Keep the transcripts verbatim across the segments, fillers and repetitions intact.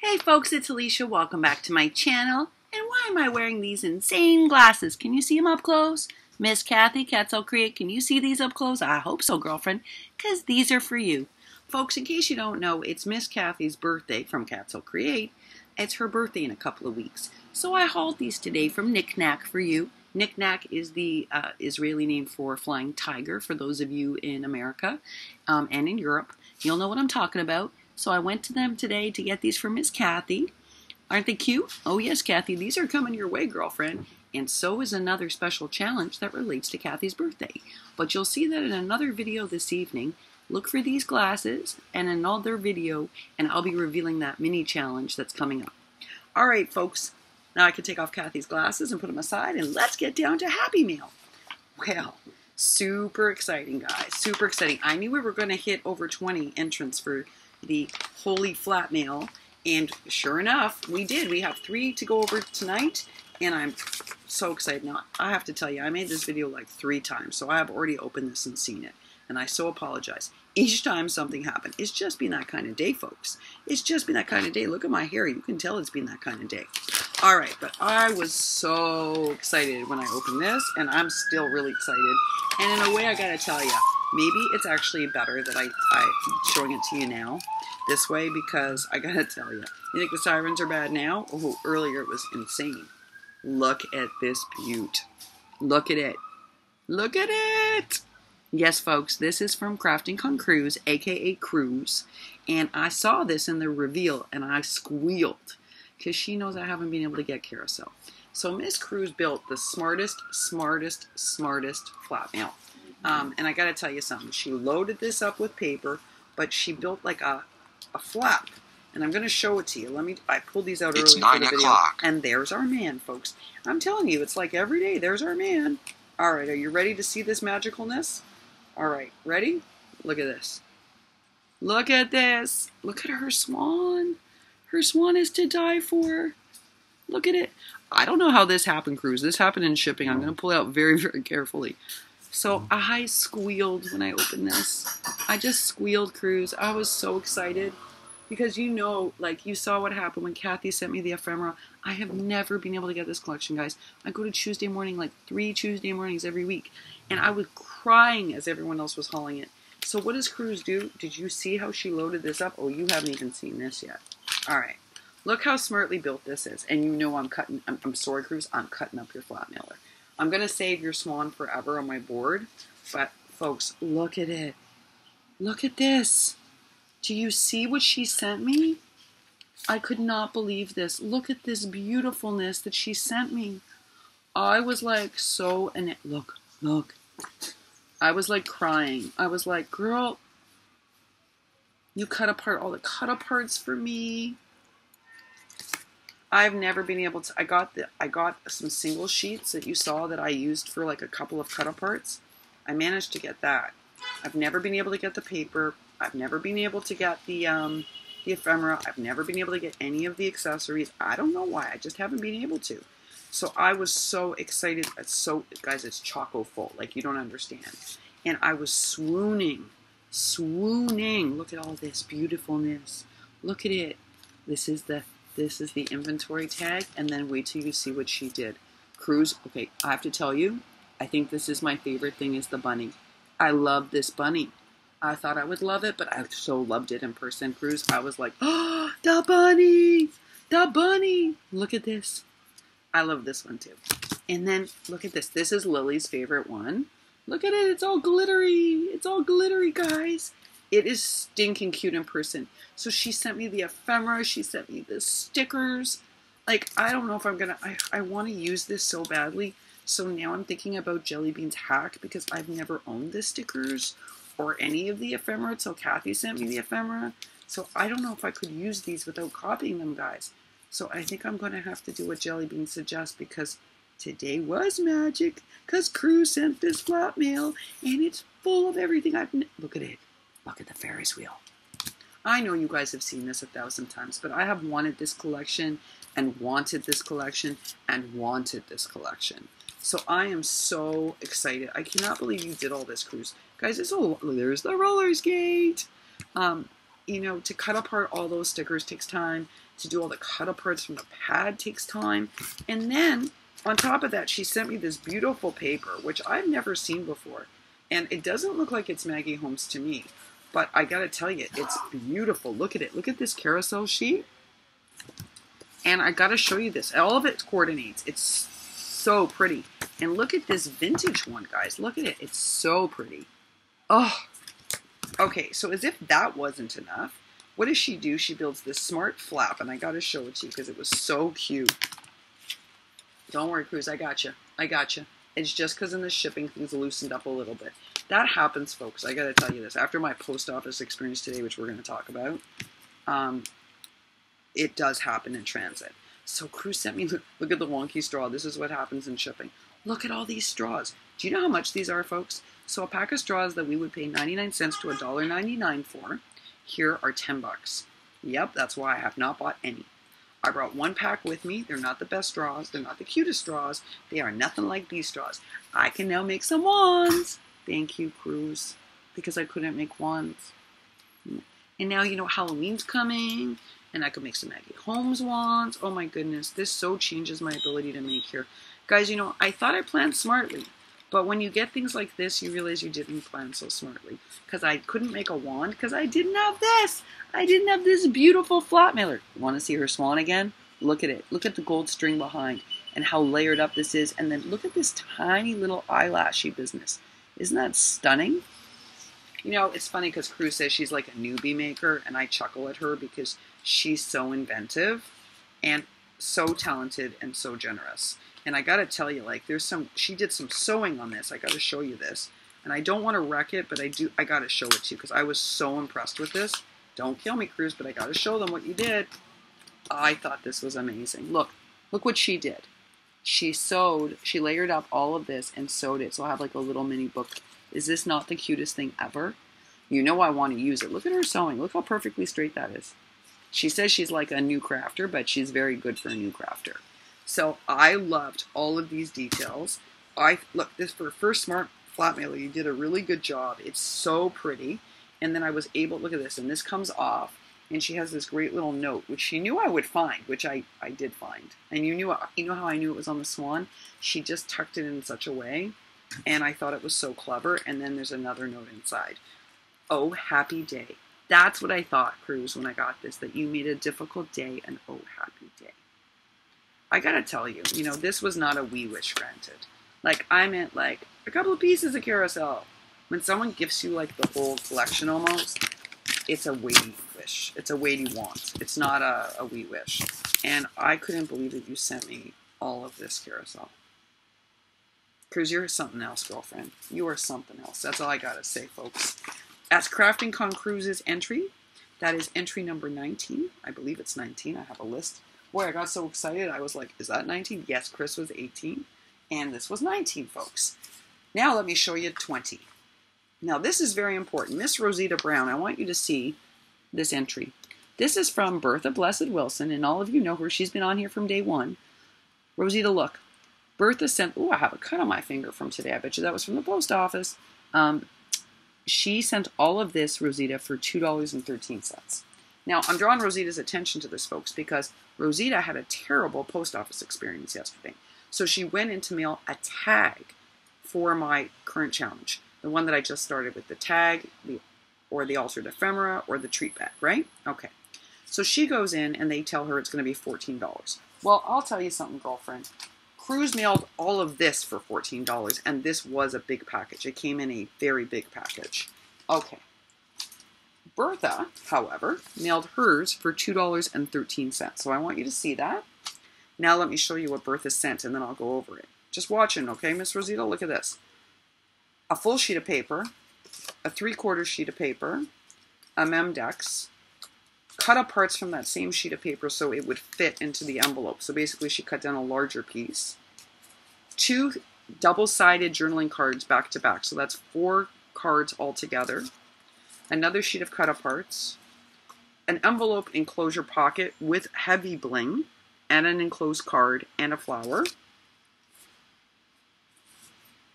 Hey folks, it's Alicia. Welcome back to my channel. And why am I wearing these insane glasses? Can you see them up close? Miss Kathy, Cats I'll Create, can you see these up close? I hope so, girlfriend, because these are for you. Folks, in case you don't know, it's Miss Kathy's birthday from Cats I'll Create. It's her birthday in a couple of weeks. So I hauled these today from Knickknack for you. Knickknack is the uh, Israeli name for Flying Tiger, for those of you in America um, and in Europe. You'll know what I'm talking about. So I went to them today to get these for Miss Kathy. Aren't they cute? Oh yes, Kathy, these are coming your way, girlfriend. And so is another special challenge that relates to Kathy's birthday. But you'll see that in another video this evening. Look for these glasses and another video, and I'll be revealing that mini challenge that's coming up. All right, folks, now I can take off Kathy's glasses and put them aside, and let's get down to Happy Meal. Well, super exciting, guys, super exciting. I knew we were gonna hit over twenty entrants for the holy Flatmail, and sure enough we did. We have three to go over tonight, and I'm so excited. Now I have to tell you, I made this video like three times, so I have already opened this and seen it, and I so apologize. Each time something happened. It's just been that kind of day, folks. It's just been that kind of day. Look at my hair, you can tell it's been that kind of day. All right, but I was so excited when I opened this, and I'm still really excited. And in a way, I gotta tell you, maybe it's actually better that I, I'm showing it to you now this way, because I gotta tell you, you think the sirens are bad now? Oh, earlier it was insane. Look at this beaut. Look at it. Look at it. Yes, folks, this is from Crafting Con Cruz, a k a. Cruz, and I saw this in the reveal, and I squealed, because she knows I haven't been able to get carousel. So Miss Cruz built the smartest, smartest, smartest Flatmail. Um, and I got to tell you something. She loaded this up with paper, but she built like a, a flap. And I'm going to show it to you. Let me. I pulled these out earlier for the video. It's nine o'clock. And there's our man, folks. I'm telling you, it's like every day. There's our man. All right, are you ready to see this magicalness? All right, ready? Look at this. Look at this. Look at her swan. Her swan is to die for. Look at it. I don't know how this happened, Cruz. This happened in shipping. I'm going to pull it out very, very carefully. So I squealed when I opened this. I just squealed, Cruz. I was so excited because, you know, like you saw what happened when Kathy sent me the ephemera. I have never been able to get this collection, guys. I go to Tuesday Morning, like three Tuesday mornings every week, and I was crying as everyone else was hauling it. So what does Cruz do? Did you see how she loaded this up? Oh, you haven't even seen this yet. All right, look how smartly built this is. And you know I'm cutting, I'm, I'm sorry, Cruz, I'm cutting up your Flatmailer. I'm going to save your swan forever on my board. But, folks, look at it. Look at this. Do you see what she sent me? I could not believe this. Look at this beautifulness that she sent me. I was like so, and it, look, look. I was like crying. I was like, girl, you cut apart all the cut aparts for me. I've never been able to. I got the. I got some single sheets that you saw that I used for like a couple of cut aparts. I managed to get that. I've never been able to get the paper. I've never been able to get the um, the ephemera. I've never been able to get any of the accessories. I don't know why. I just haven't been able to. So I was so excited. It's so, guys, it's choco full. Like you don't understand. And I was swooning. Swooning. Look at all this beautifulness. Look at it. This is the this is the inventory tag, and then wait till you see what she did. Cruz, okay, I have to tell you, I think this is my favorite thing is the bunny. I love this bunny. I thought I would love it, but I so loved it in person, Cruz. I was like, oh, the bunny, the bunny. Look at this. I love this one too. And then look at this. This is Lily's favorite one. Look at it. It's all glittery. It's all glittery, guys. It is stinking cute in person. So she sent me the ephemera. She sent me the stickers. Like, I don't know if I'm going to... I, I want to use this so badly. So now I'm thinking about Jellybean's hack because I've never owned the stickers or any of the ephemera until Kathy sent me the ephemera. So I don't know if I could use these without copying them, guys. So I think I'm going to have to do what Jellybean suggests because... today was magic because Crew sent this Flatmail and it's full of everything I've... Look at it. Look at the Ferris wheel. I know you guys have seen this a thousand times, but I have wanted this collection and wanted this collection and wanted this collection. So I am so excited. I cannot believe you did all this, Cruz. Guys, it's a lot. There's the roller skate. Um, you know, to cut apart all those stickers takes time. To do all the cut aparts from the pad takes time. And then on top of that, she sent me this beautiful paper, which I've never seen before. And it doesn't look like it's Maggie Holmes to me. But I got to tell you, it's beautiful. Look at it. Look at this carousel sheet. And I got to show you this. All of it coordinates. It's so pretty. And look at this vintage one, guys. Look at it. It's so pretty. Oh, okay. So as if that wasn't enough, what does she do? She builds this smart flap. And I got to show it to you because it was so cute. Don't worry, Cruz. I got you. I got you. It's just because in the shipping, things loosened up a little bit. That happens, folks. I got to tell you this. After my post office experience today, which we're going to talk about, um, it does happen in transit. So Cruz sent me, look, look at the wonky straw. This is what happens in shipping. Look at all these straws. Do you know how much these are, folks? So a pack of straws that we would pay ninety-nine cents to a dollar ninety-nine for, here are ten bucks. Yep, that's why I have not bought any. I brought one pack with me. They're not the best straws. They're not the cutest straws. They are nothing like these straws. I can now make some wands. Thank you, Cruz, because I couldn't make wands. And now, you know, Halloween's coming, and I could make some Maggie Holmes wands. Oh, my goodness. This so changes my ability to make here. Guys, you know, I thought I planned smartly, but when you get things like this, you realize you didn't plan so smartly, because I couldn't make a wand because I didn't have this. I didn't have this beautiful flat mailer. Want to see her swan again? Look at it. Look at the gold string behind and how layered up this is. And then look at this tiny little eyelashy business. Isn't that stunning? You know, it's funny because Cruz says she's like a newbie maker, and I chuckle at her because she's so inventive and so talented and so generous. And I got to tell you, like, there's some, she did some sewing on this. I got to show you this. And I don't want to wreck it, but I do, I got to show it to you because I was so impressed with this. Don't kill me, Cruz, but I got to show them what you did. I thought this was amazing. Look, look what she did. She sewed, she layered up all of this and sewed it. So I have like a little mini book. Is this not the cutest thing ever? You know I want to use it. Look at her sewing. Look how perfectly straight that is. She says she's like a new crafter, but she's very good for a new crafter. So I loved all of these details. I look, this for first smart flat mailer, you did a really good job. It's so pretty. And then I was able, look at this, and this comes off. And she has this great little note, which she knew I would find, which I, I did find. And you knew you know how I knew it was on the swan? She just tucked it in such a way, and I thought it was so clever. And then there's another note inside. Oh, happy day. That's what I thought, Cruz, when I got this, that you made a difficult day an oh, happy day. I got to tell you, you know, this was not a wee wish granted. Like, I meant, like, a couple of pieces of carousel. When someone gives you, like, the whole collection almost, it's a weighty wish. It's a weighty want. It's not a, a wee wish. And I couldn't believe that you sent me all of this carousel. Cruz, you're something else, girlfriend. You are something else. That's all I got to say, folks. That's Crafting Con Cruz's entry. That is entry number nineteen. I believe it's nineteen. I have a list. Boy, I got so excited. I was like, is that nineteen? Yes, Chris was eighteen. And this was nineteen, folks. Now let me show you twenty. Now, this is very important. Miss Rosita Brown, I want you to see this entry. This is from Bertha Blessed Wilson, and all of you know her. She's been on here from day one. Rosita, look. Bertha sent, oh, I have a cut on my finger from today. I bet you that was from the post office. Um, she sent all of this, Rosita, for two dollars and thirteen cents. Now, I'm drawing Rosita's attention to this, folks, because Rosita had a terrible post office experience yesterday. So she went in to mail a tag for my current challenge. The one that I just started with, the tag, the, or the altered ephemera, or the treat bag, right? Okay. So she goes in, and they tell her it's going to be fourteen dollars. Well, I'll tell you something, girlfriend. Cruz mailed all of this for fourteen dollars, and this was a big package. It came in a very big package. Okay. Bertha, however, mailed hers for two dollars and thirteen cents. So I want you to see that. Now let me show you what Bertha sent, and then I'll go over it. Just watching, okay, Miss Rosita? Look at this. A full sheet of paper, a three-quarter sheet of paper, a Memdex, cut aparts from that same sheet of paper so it would fit into the envelope. So basically she cut down a larger piece. Two double-sided journaling cards back-to-back. So that's four cards altogether. Another sheet of cut aparts. An envelope enclosure pocket with heavy bling and an enclosed card and a flower.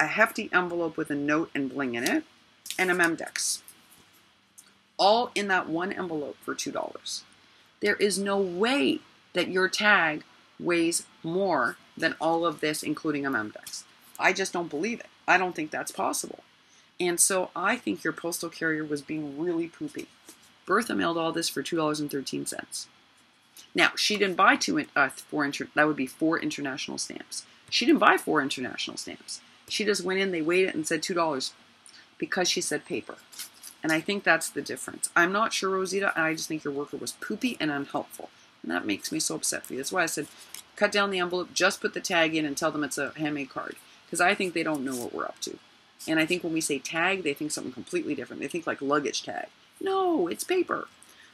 A hefty envelope with a note and bling in it, and a Memdex. all in that one envelope for two dollars. There is no way that your tag weighs more than all of this, including a Memdex. I just don't believe it. I don't think that's possible. And so I think your postal carrier was being really poopy. Bertha mailed all this for two dollars and thirteen cents. Now, she didn't buy two, uh, four, inter that would be four international stamps. She didn't buy four international stamps. She just went in, they weighed it and said two dollars because she said paper. And I think that's the difference. I'm not sure, Rosita, and I just think your worker was poopy and unhelpful. And that makes me so upset for you. That's why I said, cut down the envelope, just put the tag in and tell them it's a handmade card. Because I think they don't know what we're up to. And I think when we say tag, they think something completely different. They think like luggage tag. No, it's paper.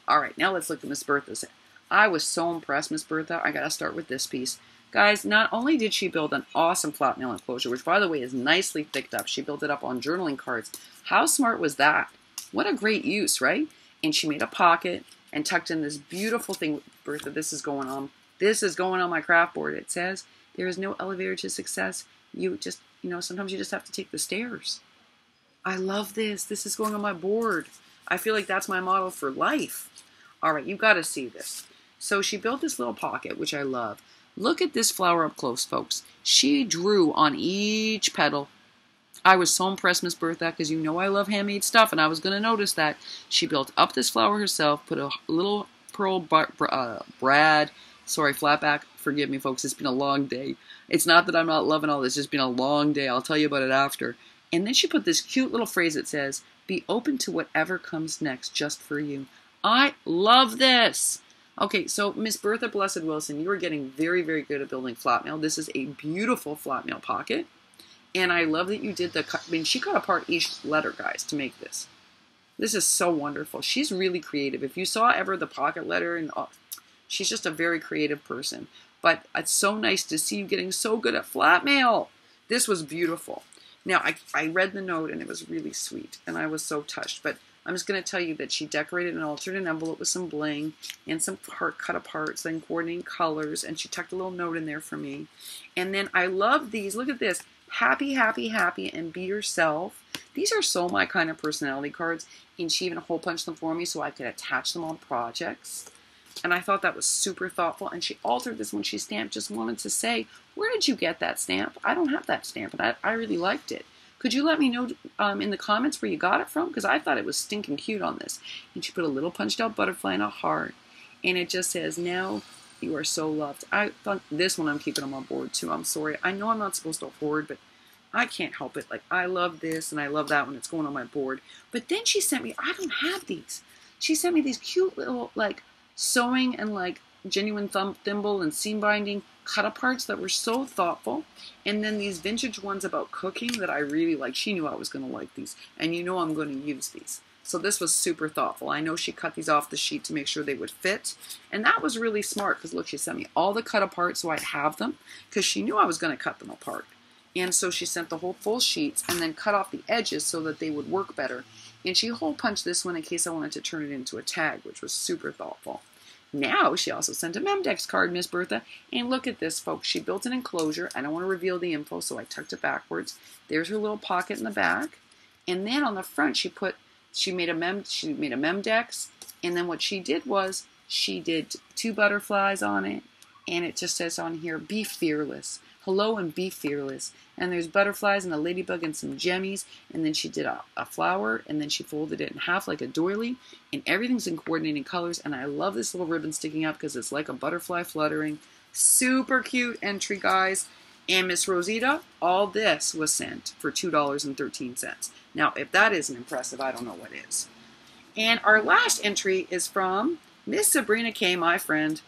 All right, now let's look at Miss Bertha's. I was so impressed, Miss Bertha. I got to start with this piece. Guys, not only did she build an awesome Flatmail enclosure, which, by the way, is nicely thicked up. She built it up on journaling cards. How smart was that? What a great use, right? And she made a pocket and tucked in this beautiful thing. Bertha, this is going on. This is going on my craft board. It says, there is no elevator to success. You just, you know, sometimes you just have to take the stairs. I love this. This is going on my board. I feel like that's my model for life. All right, you got to see this. So she built this little pocket, which I love. Look at this flower up close, folks. She drew on each petal. I was so impressed, Miss Bertha, because you know I love handmade stuff, and I was going to notice that. She built up this flower herself, put a little pearl bar, uh, brad, sorry, flatback. Forgive me, folks. It's been a long day. It's not that I'm not loving all this. It's just been a long day. I'll tell you about it after. And then she put this cute little phrase that says, be open to whatever comes next just for you. I love this. Okay, so Miss Bertha Blessed Wilson, you are getting very, very good at building Flatmail. This is a beautiful Flatmail pocket. And I love that you did the cut. I mean, she cut apart each letter, guys, to make this. This is so wonderful. She's really creative. If you saw ever the pocket letter, and oh, she's just a very creative person. But it's so nice to see you getting so good at Flatmail. This was beautiful. Now, I, I read the note, and it was really sweet, and I was so touched. But I'm just going to tell you that she decorated and altered an envelope with some bling and some heart cut aparts, then coordinating colors, and she tucked a little note in there for me. And then I love these. Look at this. Happy, happy, happy, and be yourself. These are so my kind of personality cards, and she even hole-punched them for me so I could attach them on projects. And I thought that was super thoughtful. And she altered this when she stamped, just wanted to say, where did you get that stamp? I don't have that stamp, and I, I really liked it. Could you let me know um, in the comments where you got it from? Because I thought it was stinking cute on this. And she put a little punched out butterfly and a heart. And it just says, now you are so loved. I thought this one I'm keeping on my board too. I'm sorry. I know I'm not supposed to hoard, but I can't help it. Like, I love this and I love that one. It's going on my board. But then she sent me, I don't have these. She sent me these cute little, like, sewing and like genuine thumb thimble and seam binding cut aparts that were so thoughtful, and then these vintage ones about cooking that I really like. She knew I was going to like these, and you know I'm going to use these, so this was super thoughtful. I know she cut these off the sheet to make sure they would fit, and that was really smart because look, she sent me all the cut apart so I'd have them because she knew I was going to cut them apart, and so she sent the whole full sheets and then cut off the edges so that they would work better. And she hole punched this one in case I wanted to turn it into a tag, which was super thoughtful. Now, she also sent a Memdex card, Miss Bertha. And look at this, folks. She built an enclosure. I don't want to reveal the info, so I tucked it backwards. There's her little pocket in the back. And then on the front, she put, she made a mem, she made a Memdex. And then what she did was, she did two butterflies on it. And it just says on here, be fearless. Hello and be fearless. And there's butterflies and a ladybug and some jemmies. And then she did a, a flower, and then she folded it in half like a doily. And everything's in coordinating colors. And I love this little ribbon sticking up because it's like a butterfly fluttering. Super cute entry, guys. And Miss Rosita, all this was sent for two dollars and thirteen cents. Now, if that isn't impressive, I don't know what is. And our last entry is from Miss Sabrina K, my friend.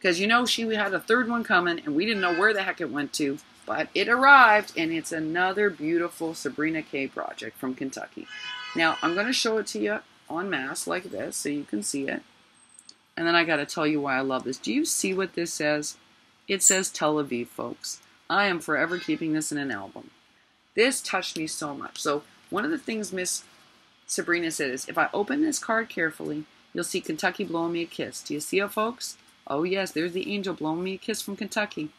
Because, you know, she had a third one coming, and we didn't know where the heck it went to. But it arrived, and it's another beautiful Sabrina K project from Kentucky. Now, I'm going to show it to you en masse like this so you can see it. And then I got to tell you why I love this. Do you see what this says? It says Tel Aviv, folks. I am forever keeping this in an album. This touched me so much. So one of the things Miss Sabrina said is, if I open this card carefully, you'll see Kentucky blowing me a kiss. Do you see it, folks? Oh, yes, there's the angel blowing me a kiss from Kentucky.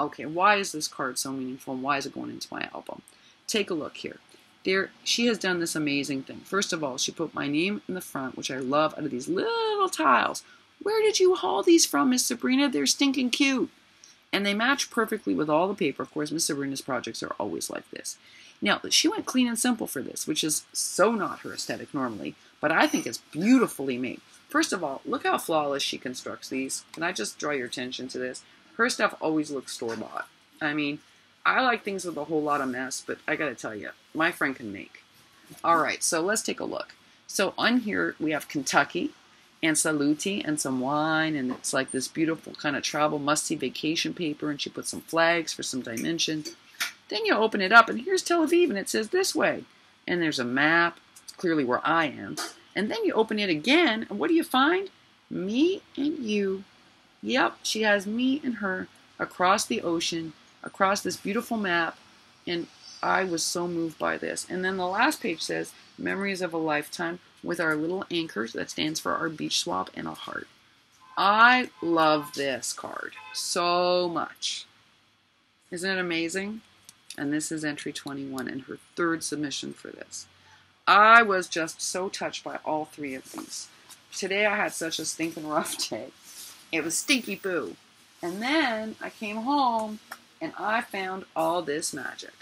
Okay, why is this card so meaningful, and why is it going into my album? Take a look here. There, she has done this amazing thing. First of all, she put my name in the front, which I love, out of these little tiles. Where did you haul these from, Miss Sabrina? They're stinking cute. And they match perfectly with all the paper. Of course, Miss Sabrina's projects are always like this. Now, she went clean and simple for this, which is so not her aesthetic normally, but I think it's beautifully made. First of all, look how flawless she constructs these. Can I just draw your attention to this? Her stuff always looks store-bought. I mean, I like things with a whole lot of mess, but I gotta tell you, my friend can make. All right, so let's take a look. So on here, we have Kentucky and Saluti and some wine, and it's like this beautiful kind of travel musty vacation paper, and she put some flags for some dimension. Then you open it up, and here's Tel Aviv, and it says this way. And there's a map, it's clearly where I am. And then you open it again, and what do you find? Me and you. Yep, she has me and her across the ocean, across this beautiful map, and I was so moved by this. And then the last page says, memories of a lifetime with our little anchors, that stands for our beach swap, and a heart. I love this card so much. Isn't it amazing? And this is entry twenty-one and her third submission for this. I was just so touched by all three of these. Today I had such a stinking rough day. It was stinky boo. And then I came home and I found all this magic.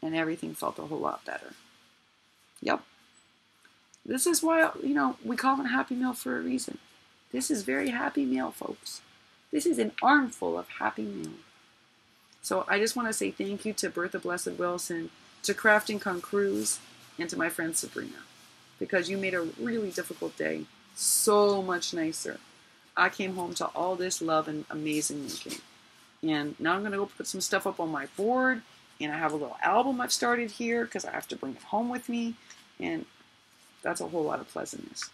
And everything felt a whole lot better. Yep. This is why, you know, we call it a Happy Meal for a reason. This is very Happy Meal, folks. This is an armful of Happy Meal. So I just want to say thank you to Bertha Blessed Wilson, to Crafting Con Cruz, and to my friend Sabrina, because you made a really difficult day so much nicer. I came home to all this love and amazing making. And now I'm going to go put some stuff up on my board, and I have a little album I've started here because I have to bring it home with me, and that's a whole lot of pleasantness.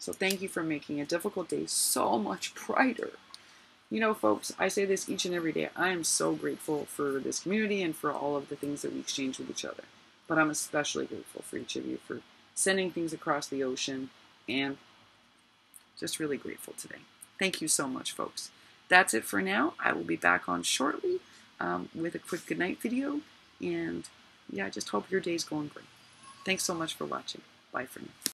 So thank you for making a difficult day so much brighter. You know, folks, I say this each and every day. I am so grateful for this community and for all of the things that we exchange with each other. But I'm especially grateful for each of you for sending things across the ocean, and just really grateful today. Thank you so much, folks. That's it for now. I will be back on shortly um, with a quick goodnight video. And yeah, I just hope your day's going great. Thanks so much for watching. Bye for now.